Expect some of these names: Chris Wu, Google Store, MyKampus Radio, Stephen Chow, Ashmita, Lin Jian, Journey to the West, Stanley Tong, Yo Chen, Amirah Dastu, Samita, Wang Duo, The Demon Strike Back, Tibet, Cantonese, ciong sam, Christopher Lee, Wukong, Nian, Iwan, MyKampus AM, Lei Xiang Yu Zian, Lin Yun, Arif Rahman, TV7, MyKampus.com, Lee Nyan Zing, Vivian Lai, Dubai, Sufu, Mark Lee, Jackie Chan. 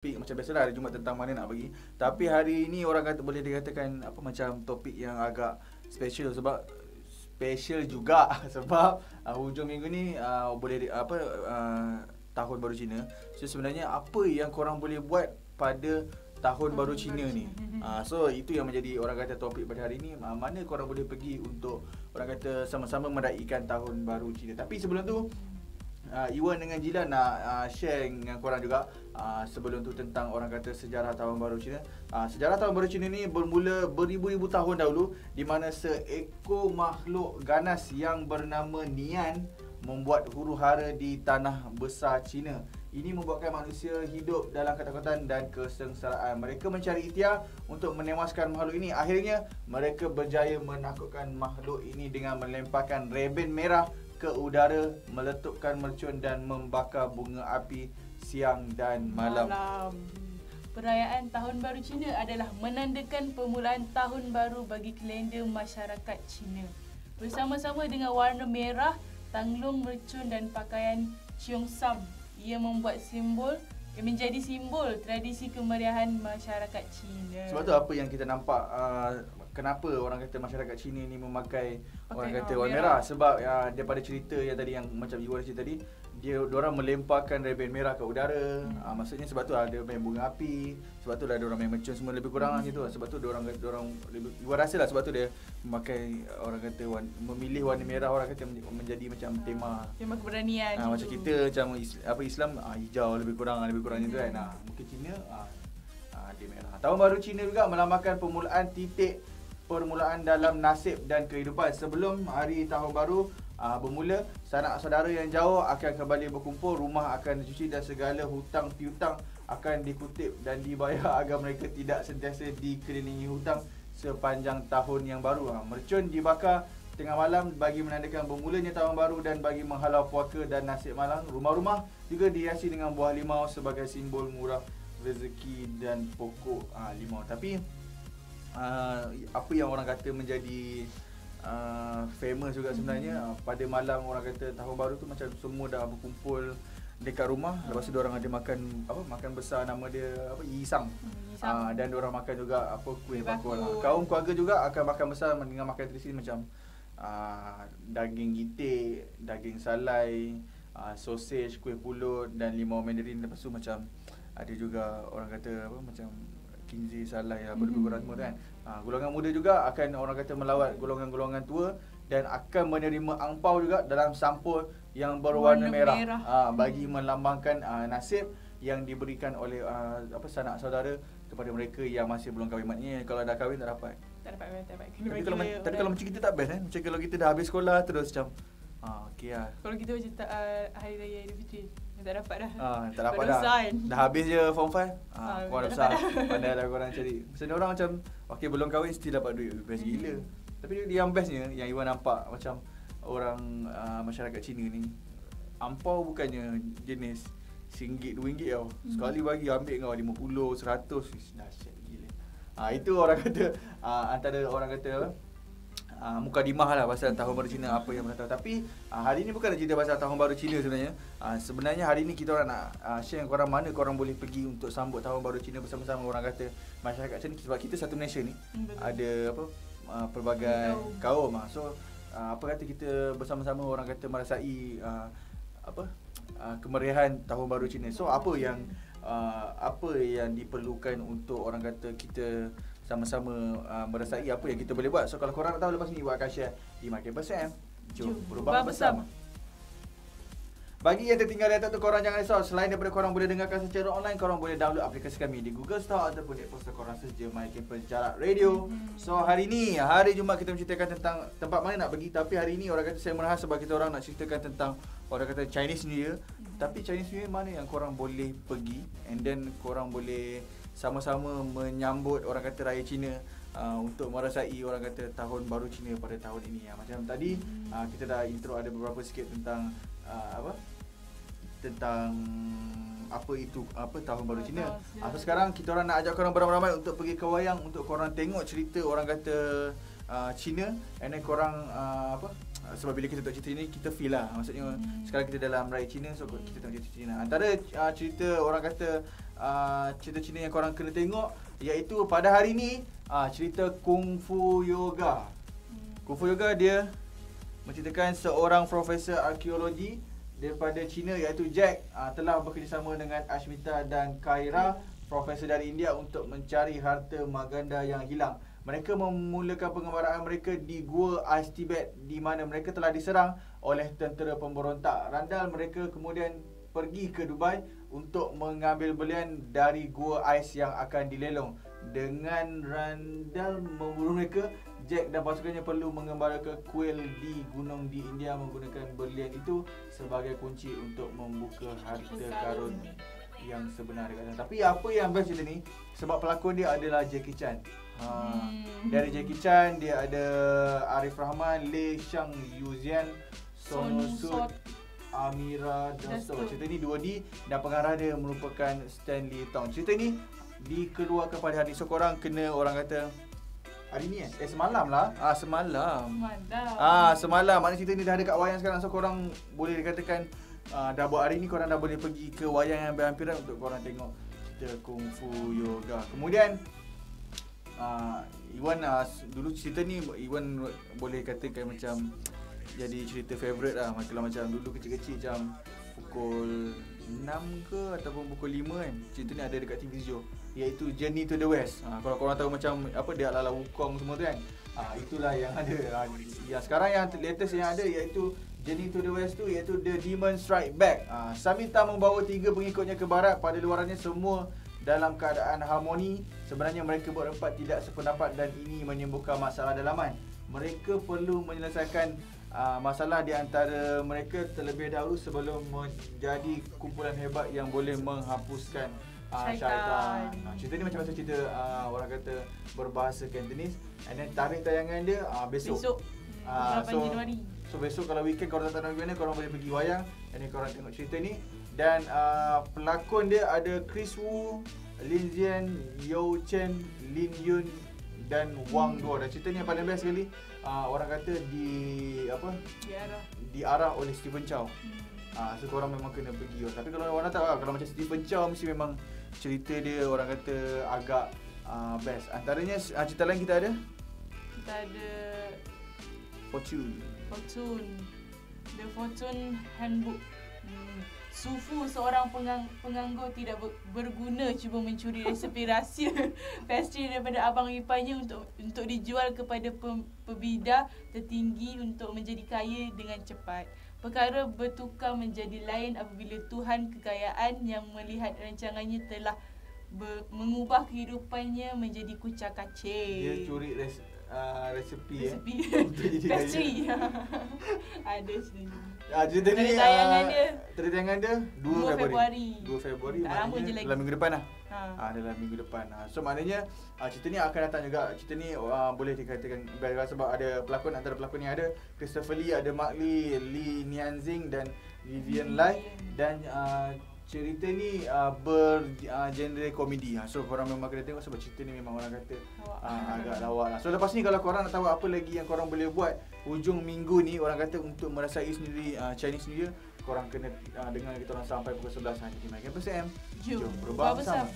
Topik macam biasalah hari Jumaat tentang mana nak bagi. Tapi hari ini orang kata boleh dikatakan apa macam topik yang agak special sebab special juga sebab hujung minggu ni boleh apa tahun baru Cina. So sebenarnya apa yang korang boleh buat pada tahun baru Cina ni. So itu yang menjadi orang kata topik pada hari ni. Mana korang boleh pergi untuk orang kata sama-sama meraihkan tahun baru Cina. Tapi sebelum tu Iwan dengan Jila nak share dengan korang juga sebelum tu tentang orang kata sejarah Tahun Baru Cina. Sejarah Tahun Baru Cina ni bermula beribu-ribu tahun dahulu di mana seekor makhluk ganas yang bernama Nian membuat huru-hara di tanah besar Cina. Ini membuatkan manusia hidup dalam ketakutan dan kesengsaraan. Mereka mencari ikhtiar untuk menewaskan makhluk ini. Akhirnya mereka berjaya menakutkan makhluk ini dengan melemparkan reben merah ke udara, meletupkan mercun dan membakar bunga api siang dan malam. Perayaan Tahun Baru Cina adalah menandakan permulaan Tahun Baru bagi kalender masyarakat Cina. Bersama-sama dengan warna merah, tanglung, mercun dan pakaian ciong sam, ia membuat simbol menjadi simbol tradisi kemeriahan masyarakat Cina. Sebab tu apa yang kita nampak kenapa orang kata masyarakat Cina ni memakai orang kata warna merah sebab daripada cerita yang tadi yang macam Iwan cerita tadi dia orang melemparkan reben merah ke udara. Maksudnya sebab tu ada main bunga api, sebab tu ada orang main mercun semua lebih kurang gitu. Sebab tu dia orang lebih Iwan rasalah sebab tu dia memakai orang kata memilih warna merah orang kata menjadi macam tema keberanian. Macam kita macam apa Islam hijau lebih kurang tu kan. Mungkin Cina dia merah. Tahun Baru Cina juga melambangkan permulaan titik permulaan dalam nasib dan kehidupan. Sebelum hari Tahun Baru bermula, sanak saudara yang jauh akan kembali berkumpul, rumah akan dicuci dan segala hutang piutang akan dikutip dan dibayar agar mereka tidak sentiasa dikelilingi hutang sepanjang tahun yang baru. Mercun dibakar tengah malam bagi menandakan bermulanya Tahun Baru dan bagi menghalau puaka dan nasib malang. Rumah-rumah juga dihiasi dengan buah limau sebagai simbol murah rezeki dan pokok limau. Tapi apa yang orang kata menjadi famous juga sebenarnya pada malam orang kata Tahun Baru tu macam semua dah berkumpul dekat rumah. Lepas tu diorang ada makan besar nama dia apa Yisang. Dan diorang makan juga apa kuih bakul. Kaum keluarga juga akan makan besar dengan makan tradisi macam daging gitik, daging salai, sausage, kuih pulut dan limau mandarin. Lepas tu macam ada juga orang kata apa macam kinzi, salai, berkurang semua kan. Golongan muda juga akan orang kata melawat golongan-golongan tua dan akan menerima angpau juga dalam sampul yang berwarna merah. Bagi melambangkan nasib yang diberikan oleh sanak saudara kepada mereka yang masih belum kahwin. Maknanya kalau dah kahwin tak dapat. Tak dapat. Tapi kalau macam kita tak best kan. Macam kalau kita dah habis sekolah terus macam kalau kita macam tak hari raya Aidilfitri tak dapat dah. Dah habis je form 5. Korang dah besar. Pandai dah korang cari. Sebab orang macam belum kahwin still dapat duit. Best gila. Tapi yang bestnya yang Iwan nampak macam orang masyarakat Cina ni ampau bukannya jenis RM1, RM2 tau. Sekali bagi ambil kau RM50, RM100. Dahsyat gila. Itu orang kata antara orang kata mukadimah lah pasal Tahun Baru Cina apa yang mereka tahu. Tapi hari ni bukan nak cerita pasal Tahun Baru Cina sebenarnya. Sebenarnya hari ni kita orang nak share dengan korang mana korang boleh pergi untuk sambut Tahun Baru Cina bersama-sama orang kata masyarakat Cina. Sebab kita satu Malaysia ni ada apa pelbagai kaum. So apa kata kita bersama-sama orang kata merasai kemeriahan Tahun Baru Cina. So apa yang diperlukan untuk orang kata kita sama-sama merasai apa yang kita boleh buat. So kalau korang nak tahu lepas ni, buat akan share di MyKampus.com. Jom berubah bersama. Bagi yang tertinggal data tu, korang jangan risau. Selain daripada korang boleh dengarkan secara online, korang boleh download aplikasi kami di Google Store ataupun di App Store. Korang search je MyKampus Radio. So hari ni, hari Jumaat kita menceritakan tentang tempat mana nak pergi. Tapi hari ni orang kata saya merasa sebab kita orang nak ceritakan tentang orang kata Chinese New Year. Tapi Chinese New Year mana yang korang boleh pergi and then korang boleh sama-sama menyambut orang kata Raya Cina untuk merasai orang kata Tahun Baru Cina pada tahun ini. Macam tadi kita dah intro ada beberapa sikit tentang apa Tahun Baru Cina. So sekarang kita orang nak ajak korang beramai-ramai untuk pergi ke wayang untuk korang tengok cerita orang kata Cina and then korang sebab bila kita tengok cerita ni kita feel lah. Maksudnya sekarang kita dalam Raya Cina so kita tengok cerita Cina. Antara cerita orang kata cerita-cerita yang korang kena tengok, iaitu pada hari ni cerita Kung Fu Yoga. Kung Fu Yoga dia menceritakan seorang profesor arkeologi daripada China iaitu Jack telah bekerjasama dengan Ashmita dan Kaira, profesor dari India, untuk mencari harta maganda yang hilang. Mereka memulakan pengembaraan mereka di Gua Ais Tibet, di mana mereka telah diserang oleh tentera pemberontak. Randal mereka kemudian pergi ke Dubai untuk mengambil belian dari Gua Ais yang akan dilelong. Dengan randal memburu mereka, Jack dan pasukannya perlu mengembara ke kuil di gunung di India menggunakan belian itu sebagai kunci untuk membuka harta karun yang sebenar. Tapi apa yang best cerita ni, sebab pelakon dia adalah Jackie Chan. Dari Jackie Chan, dia ada Arif Rahman, Lei Xiang Yu Zian, Sonu Sood, Amirah Dastu. Cerita ni 2D dan pengarah dia merupakan Stanley Tong. Cerita ni dikeluarkan pada hari ni. So korang kena, orang kata hari ni kan? Semalam lah. Semalam. Maknanya cerita ni dah ada kat wayang sekarang. So korang boleh dikatakan dah buat hari ni, korang dah boleh pergi ke wayang yang berhampiran untuk korang tengok cerita Kung Fu Yoga. Kemudian Iwan dulu cerita ni Iwan boleh katakan macam jadi cerita favourite lah. Macam dulu kecil-kecil macam pukul 6 ke ataupun pukul 5 kan, cerita ni ada dekat TV7, iaitu Journey to the West. Kalau korang tahu macam apa dia, ala-ala wukong semua tu kan, itulah yang ada. Yang sekarang yang latest yang ada iaitu Journey to the West tu, iaitu The Demon Strike Back. Samita membawa 3 pengikutnya ke barat. Pada luarannya semua dalam keadaan harmoni. Sebenarnya mereka berempat tidak sependapat dan ini menyembuhkan masalah dalaman. Mereka perlu menyelesaikan masalah di antara mereka terlebih dahulu sebelum menjadi kumpulan hebat yang boleh menghapuskan syaitan. Cerita ni macam macam cerita orang kata berbahasa Cantonese. And then tarikh tayangan dia besok. 8 Januari. So besok kalau weekend korang tak nak pergi mana, korang boleh pergi wayang and then korang tengok cerita ni. Dan pelakon dia ada Chris Wu, Lin Jian, Yo Chen, Lin Yun dan Wang Duo. Dan cerita ni yang paling best sekali, orang kata diarah oleh Stephen Chow. So korang memang kena pergi. Tapi kalau orang tak, kalau macam Stephen Chow mesti memang cerita dia orang kata agak best. Antaranya cerita lain kita ada? Kita ada Fortune. The Fortune Handbook. Sufu, seorang penganggur tidak berguna, cuba mencuri resepi rahsia pastri daripada abang iparnya untuk dijual kepada pebida tertinggi untuk menjadi kaya dengan cepat. Perkara bertukar menjadi lain apabila Tuhan kekayaan yang melihat rancangannya telah mengubah kehidupannya menjadi kucak-kacir. Dia curi resepi. Pastri. Ada sini. Cerita ni tayangan dia 2 Februari. 2 Februari maknanya dalam minggu depan lah. Dalam minggu depan. So maknanya cerita ni akan datang juga. Cerita ni boleh dikatakan best sebab ada pelakon, antara pelakon yang ada Christopher Lee, ada Mark Lee, Lee Nyan Zing dan Vivian Lai. Dan cerita ni bergenre komedi. So korang memang kena tengok sebab cerita ni memang orang kata agak lawak lah. So lepas ni kalau korang nak tahu apa lagi yang korang boleh buat hujung minggu ni, orang kata untuk merasai sendiri Chinese New Year, korang kena dengar kita orang sampai pukul 11 hanya di MyKampus AM. Jom berubah bersama.